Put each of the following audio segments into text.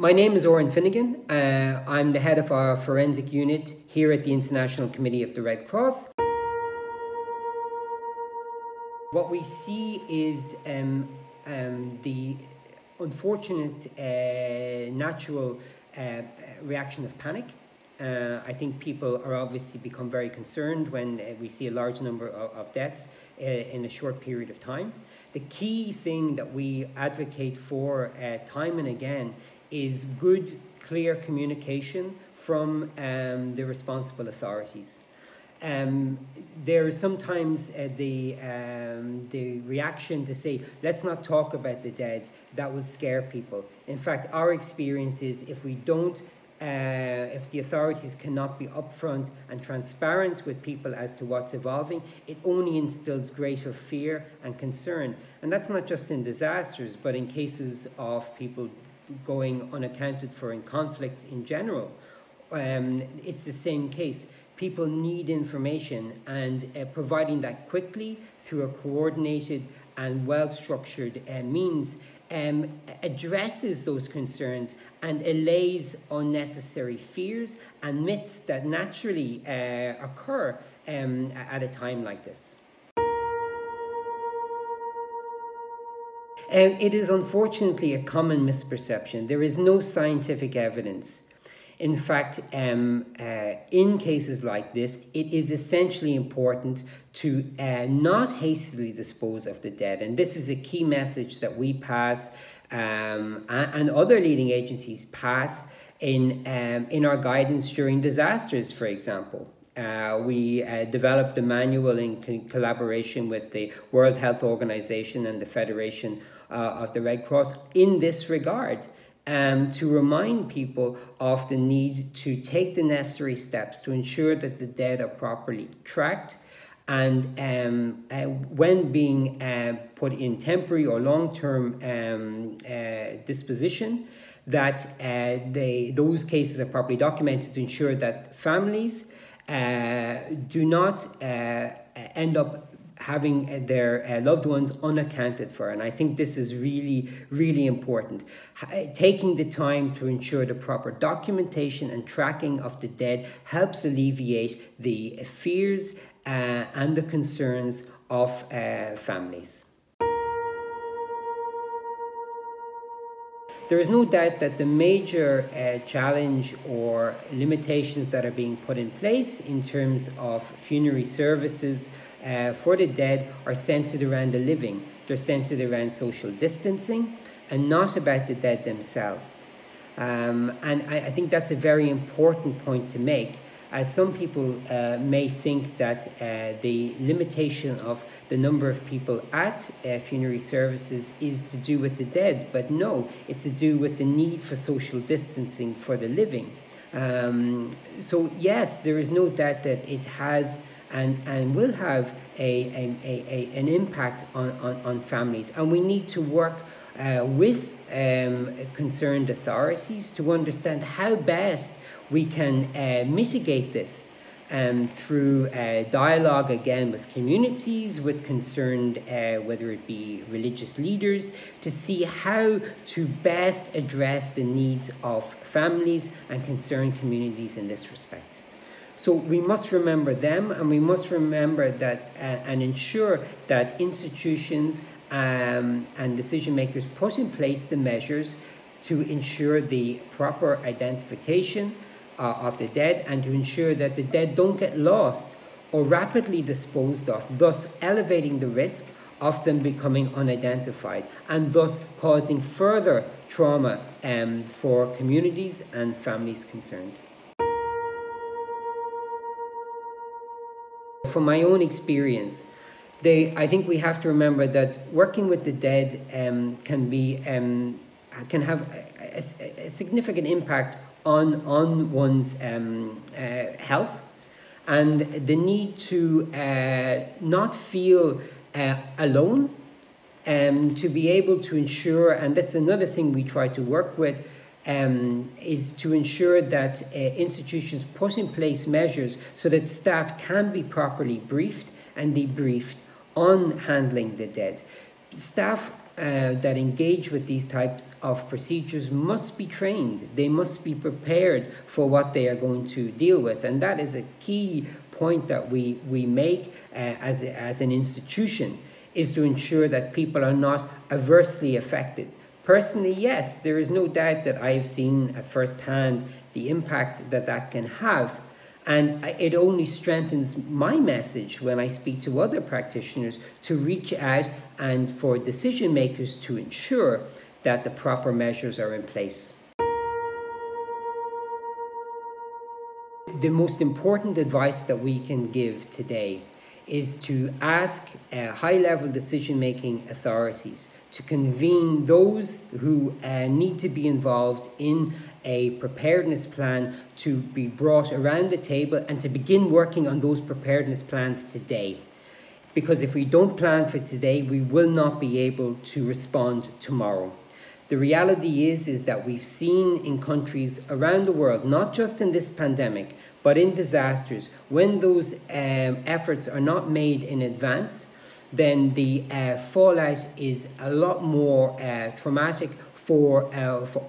My name is Oran Finnegan. I'm the head of our forensic unit here at the International Committee of the Red Cross. What we see is the unfortunate natural reaction of panic. I think people are obviously become very concerned when we see a large number of deaths in a short period of time. The key thing that we advocate for time and again is good, clear communication from the responsible authorities. There is sometimes the reaction to say, let's not talk about the dead, that will scare people. In fact, our experience is if we don't if the authorities cannot be upfront and transparent with people as to what's evolving, it only instills greater fear and concern. And that's not just in disasters, but in cases of people going unaccounted for in conflict in general. It's the same case. People need information, and providing that quickly through a coordinated and well-structured means addresses those concerns and allays unnecessary fears and myths that naturally occur at a time like this. It is unfortunately a common misperception. There is no scientific evidence. In fact, in cases like this, it is essentially important to not hastily dispose of the dead. And this is a key message that we pass and other leading agencies pass in our guidance during disasters, for example. We developed a manual in collaboration with the World Health Organization and the Federation of the Red Cross in this regard. To remind people of the need to take the necessary steps to ensure that the dead are properly tracked, and when being put in temporary or long-term disposition, that those cases are properly documented to ensure that families do not end up having their loved ones unaccounted for. And I think this is really, really important. Taking the time to ensure the proper documentation and tracking of the dead helps alleviate the fears and the concerns of families. There is no doubt that the major challenge or limitations that are being put in place in terms of funerary services for the dead are centered around the living. They're centered around social distancing and not about the dead themselves. And I think that's a very important point to make, as some people may think that the limitation of the number of people at funerary services is to do with the dead, but no, it's to do with the need for social distancing for the living. So yes, there is no doubt that it has and will have an impact on families, and we need to work with concerned authorities to understand how best we can mitigate this through dialogue, again, with communities, with concerned, whether it be religious leaders, to see how to best address the needs of families and concerned communities in this respect. So we must remember them, and we must remember that and ensure that institutions and decision makers put in place the measures to ensure the proper identification of the dead, and to ensure that the dead don't get lost or rapidly disposed of, thus elevating the risk of them becoming unidentified and thus causing further trauma for communities and families concerned. From my own experience, I think we have to remember that working with the dead can have a significant impact on one's health, and the need to not feel alone, to be able to ensure, and that's another thing we try to work with, is to ensure that institutions put in place measures so that staff can be properly briefed and debriefed on handling the dead. Staff that engage with these types of procedures must be trained. They must be prepared for what they are going to deal with. And that is a key point that we make as an institution, is to ensure that people are not adversely affected. Personally, yes, there is no doubt that I have seen at first hand the impact that that can have. And it only strengthens my message when I speak to other practitioners to reach out and for decision makers to ensure that the proper measures are in place. The most important advice that we can give today is to ask high-level decision-making authorities to convene those who need to be involved in a preparedness plan to be brought around the table and to begin working on those preparedness plans today. Because if we don't plan for today, we will not be able to respond tomorrow. The reality is that we've seen in countries around the world, not just in this pandemic, but in disasters, when those efforts are not made in advance, then the fallout is a lot more traumatic for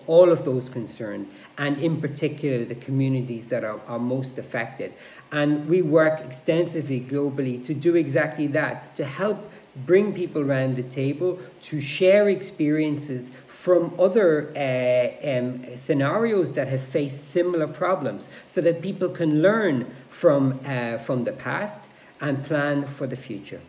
all of those concerned, and in particular the communities that are most affected. And we work extensively globally to do exactly that, to help bring people around the table, to share experiences from other scenarios that have faced similar problems, so that people can learn from the past and plan for the future.